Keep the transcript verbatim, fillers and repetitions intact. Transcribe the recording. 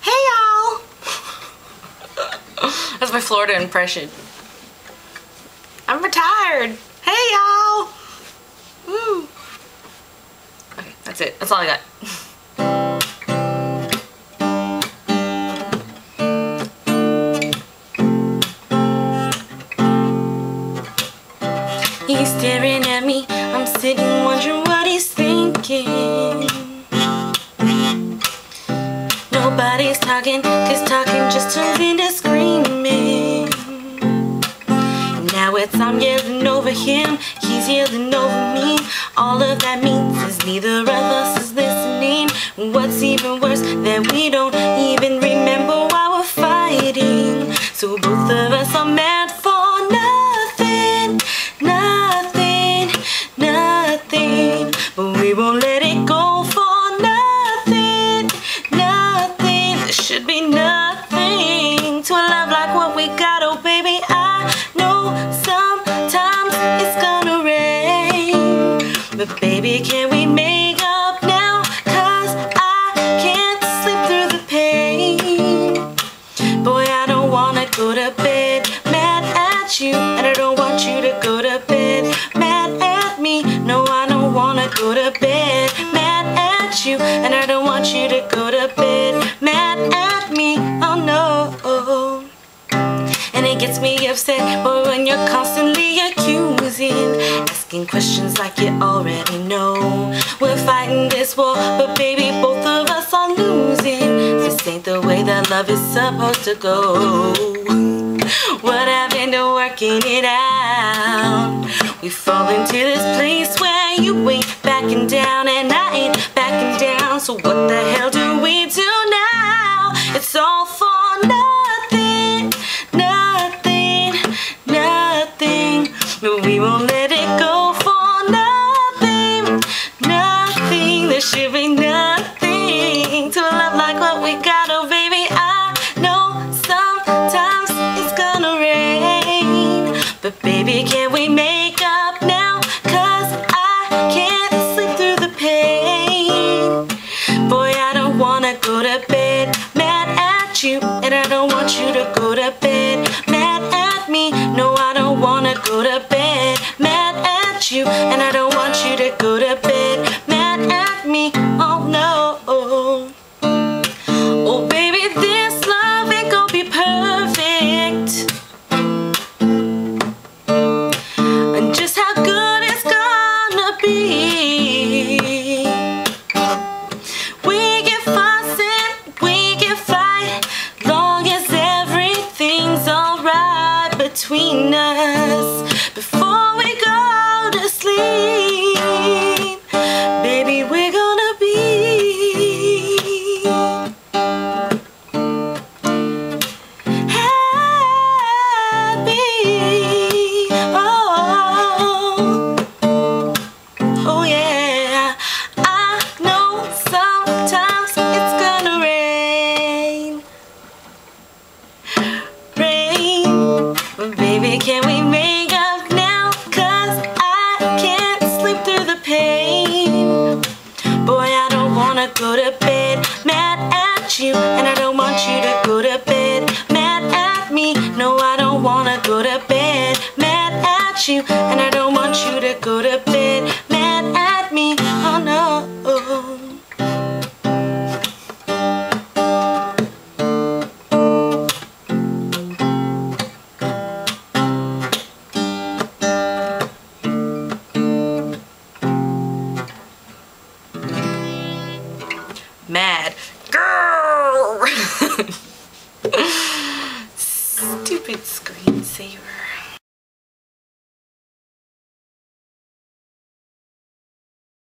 Hey y'all! That's my Florida impression. I'm retired. Hey y'all! Woo! Okay, that's it. That's all I got. He's staring at me, I'm sitting wondering what he's thinking. Nobody's talking, cause talking just turns into screaming. Now it's I'm yelling over him, he's yelling over me. All of that means is neither of us is listening. What's even worse, that we don't even remember why we're fighting. So both of us are mad for nothing. But we won't let it go for nothing, nothing. There should be nothing to a love like what we got. Oh baby, I know sometimes it's gonna rain, but baby, can we make up now? Cause I can't sleep through the pain. Boy, I don't wanna go to bed mad at you, and I don't want you to go to bed mad at me. No, I wanna go to bed mad at you, and I don't want you to go to bed mad at me. Oh no. And it gets me upset, but when you're constantly accusing, asking questions like you already know. We're fighting this war, but baby, both of us are losing. This ain't the way that love is supposed to go. What happened to working it out? We fall into this place where you ain't backing down and I ain't backing down. So what the hell do we do now? It's all for nothing, nothing, nothing. But we won't let it go for nothing, nothing. There should be nothing to a love like what we got. Oh baby, I know sometimes it's gonna rain, but baby, can we make up now? Go to bed mad at you, and I don't want you to go to bed mad at me. No, I don't wanna go to bed mad at you, and I don't want you to go to bed mad at me. Oh no. Oh baby, this love ain't gonna be perfect, and just how good it's gonna be. We get far. Between us, before we go to sleep, baby, we're gonna be happy. Oh, oh yeah. I know sometimes it's gonna rain, rain. Baby, can we make up now? Cause I can't sleep through the pain. Boy, I don't wanna go to bed mad at you, and I don't want you to go to bed mad at me. No, I don't wanna go to bed mad at you, and I don't want you to go to bed mad at me. Oh no. Mad. Grrr! Stupid screensaver.